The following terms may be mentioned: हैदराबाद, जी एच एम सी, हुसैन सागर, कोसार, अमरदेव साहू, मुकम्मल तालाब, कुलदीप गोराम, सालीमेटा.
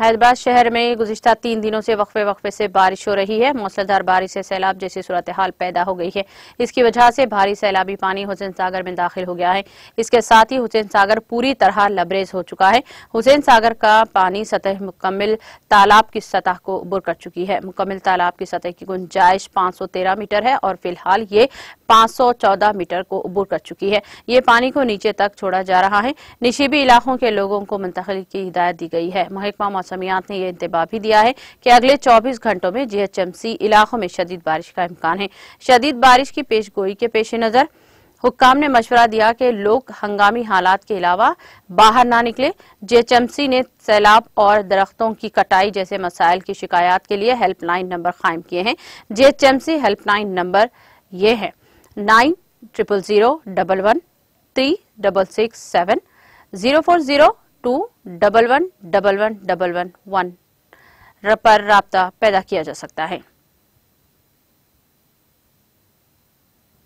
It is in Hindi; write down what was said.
हैदराबाद शहर में गुज़िश्ता 3 दिनों से वक्फे से बारिश हो रही है। मूसलाधार बारिश से सैलाब जैसी सूरत हाल पैदा हो गई है। इसकी वजह से भारी सैलाबी पानी हुसैन सागर में दाखिल हो गया है। इसके साथ ही हुसैन सागर पूरी तरह लबरेज हो चुका है। हुसैन सागर का पानी सतह मुकम्मल तालाब की सतह को उबर कर चुकी है। मुकम्मल तालाब की सतह की गुंजाइश 513 मीटर है और फिलहाल ये 514 मीटर को उबर कर चुकी है। ये पानी को नीचे तक छोड़ा जा रहा है। नशीबी इलाकों के लोगों को मुंतकिल की हिदायत दी गई है। महकमा मौसमियात ने यह इंतबाह भी दिया है कि अगले 24 घंटों में GHMC इलाकों में शदीद बारिश का इम्कान है। शदीद बारिश की पेशगोई के पेश नज़र हुक्काम ने मशवरा दिया कि लोग हंगामी हालात के अलावा बाहर ना निकले। GHMC ने सैलाब और दरख्तों की कटाई जैसे मसाइल की शिकायत के लिए हेल्पलाइन नंबर कायम किए हैं। GHMC हेल्पलाइन नंबर ये है 900011367 04021111111 पर राब्ता पैदा किया जा सकता है।